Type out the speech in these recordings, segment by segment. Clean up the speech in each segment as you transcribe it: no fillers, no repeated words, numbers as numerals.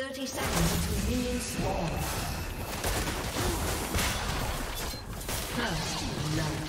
30 seconds to minion swarm. First blood.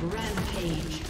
Rampage.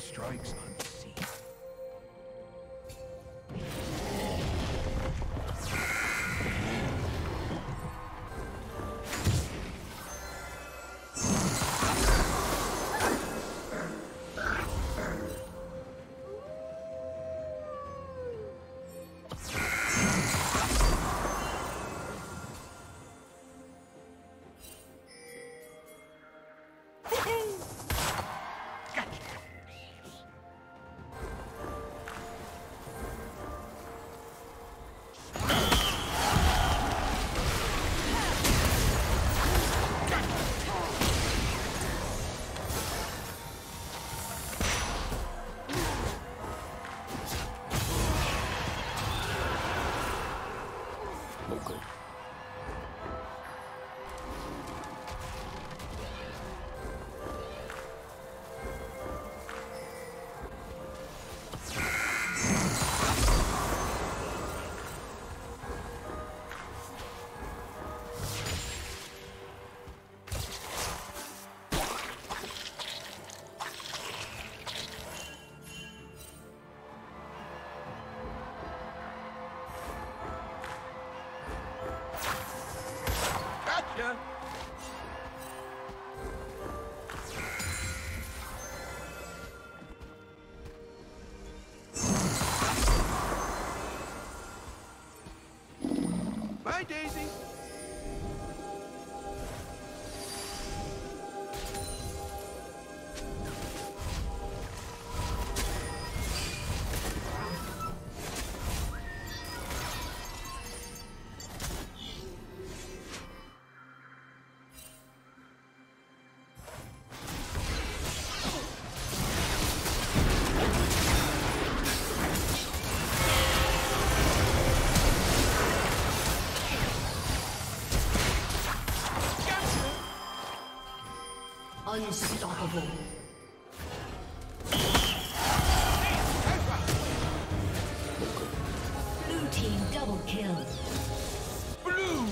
Strikes unseen. Daisy. Unstoppable. Blue team double kill. Blue.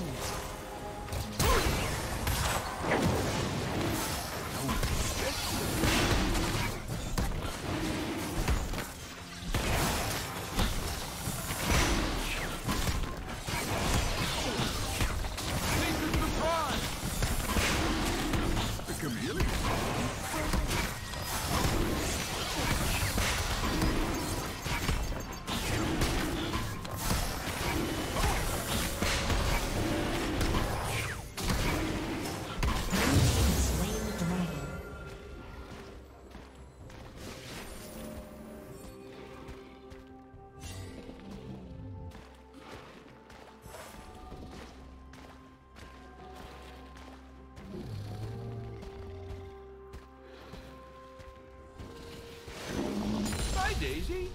Daisy?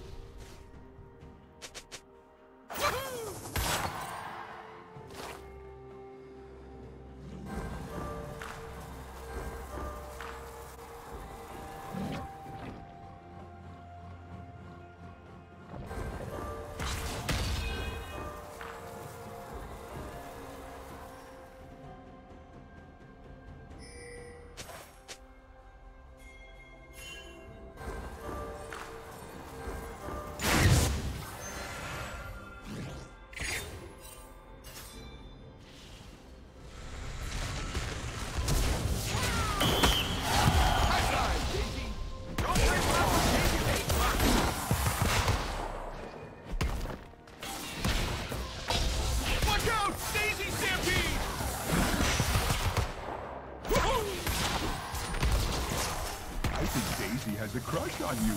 worked on you.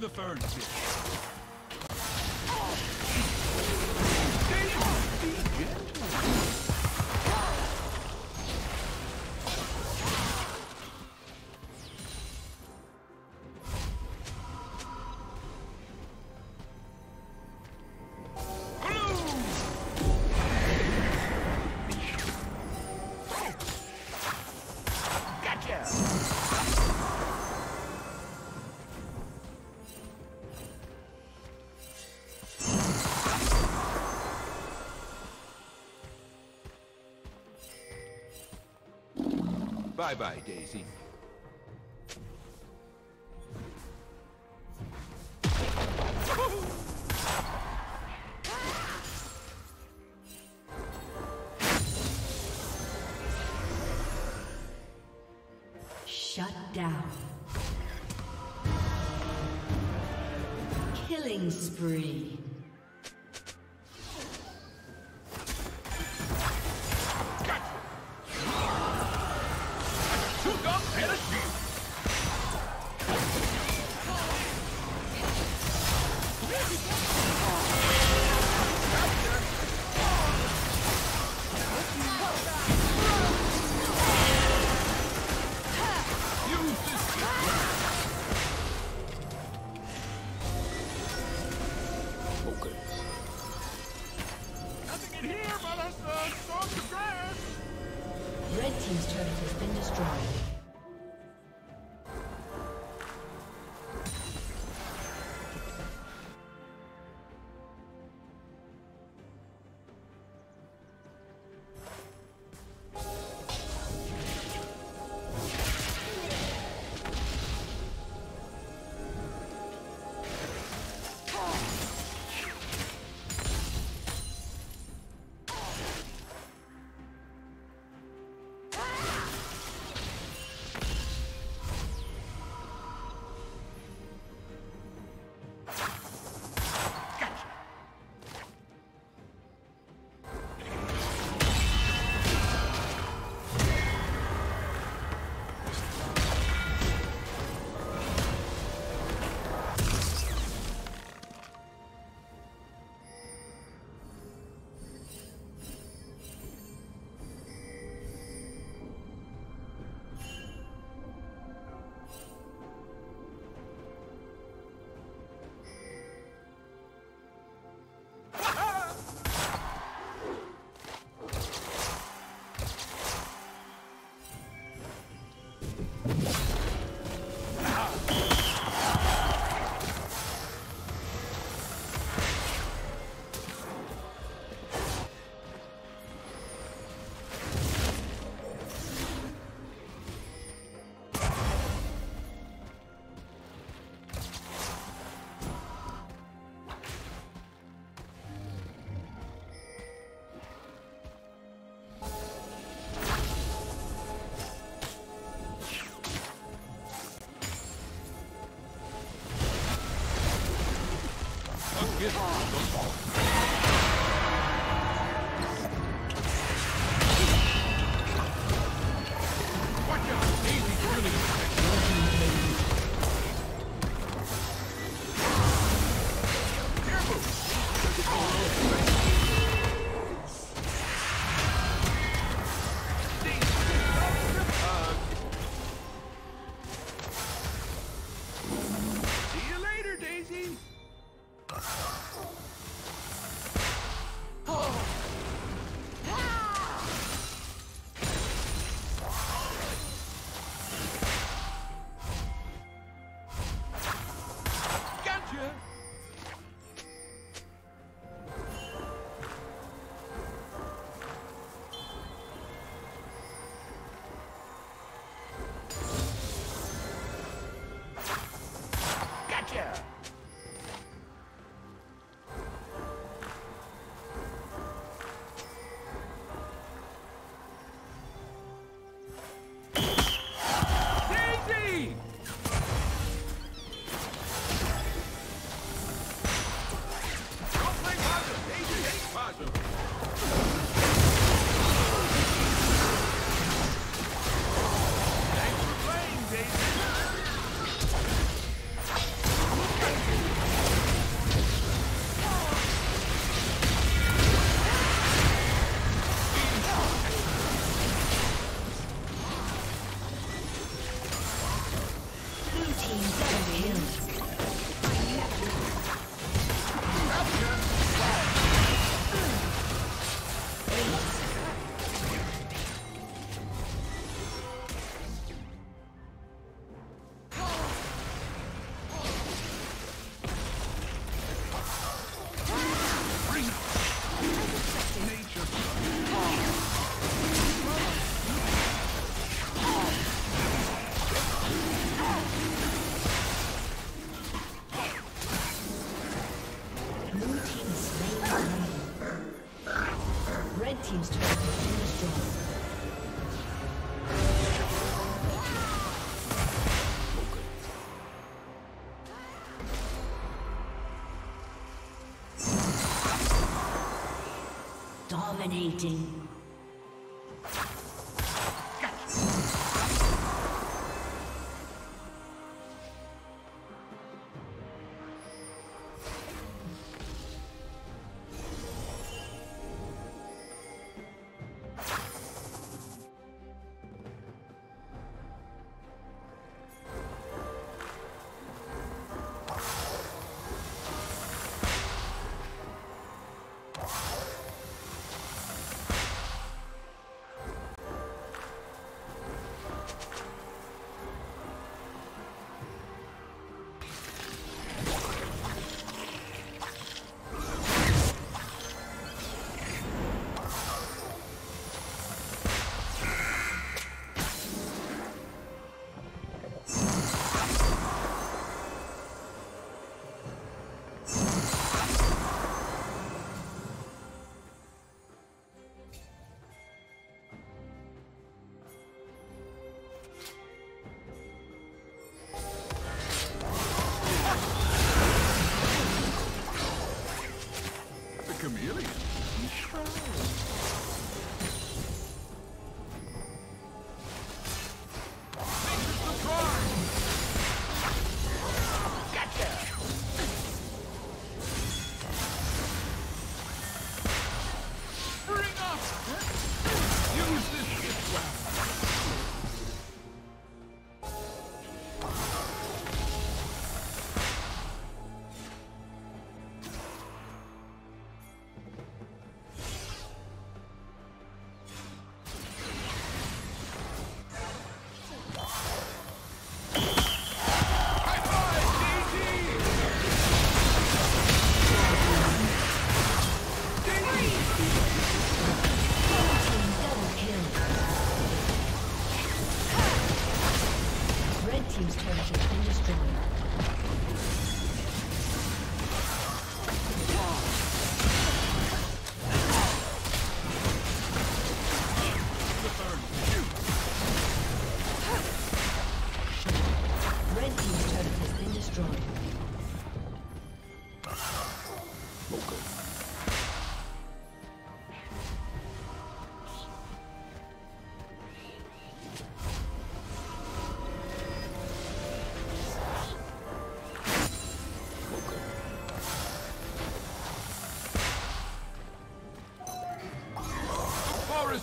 The ferns here. Be gentle. Hello! Gotcha! Bye-bye, Daisy. Shut down. Killing spree. team's turret has been destroyed. Dominating.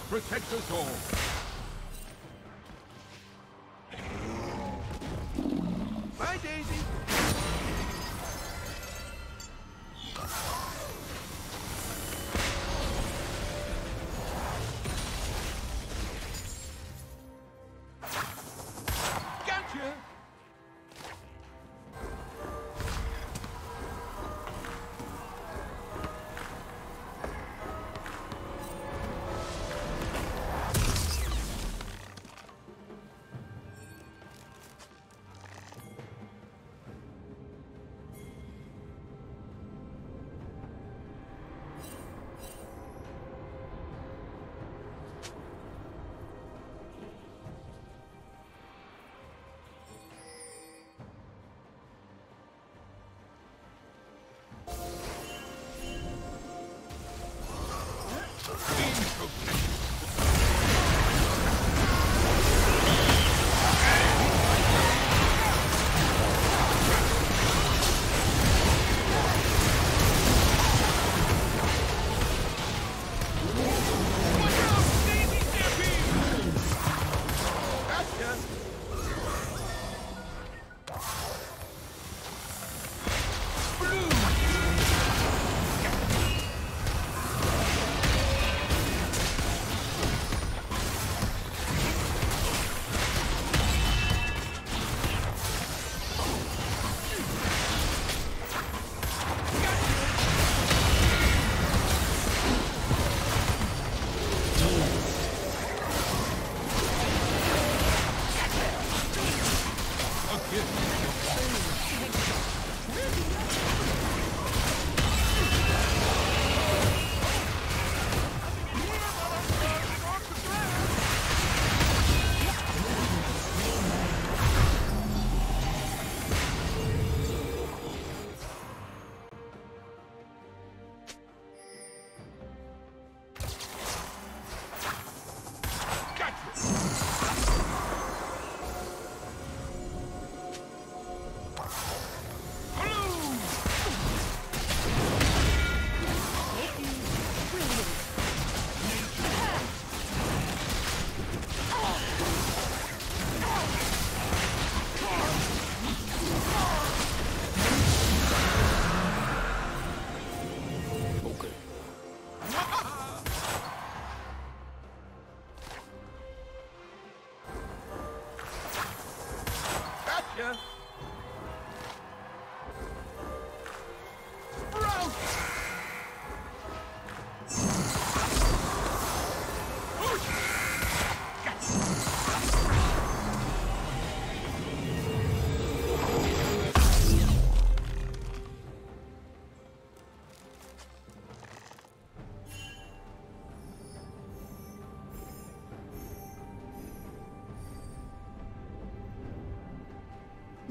Protect us all.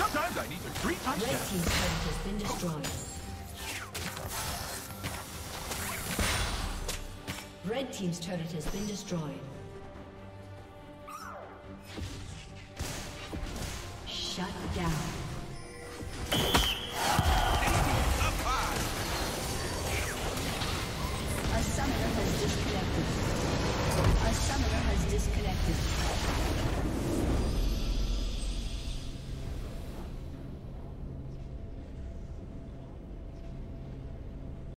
Sometimes I need to treat myself. Red team's turret has been destroyed. Red team's turret has been destroyed. Shut down. A summoner has disconnected.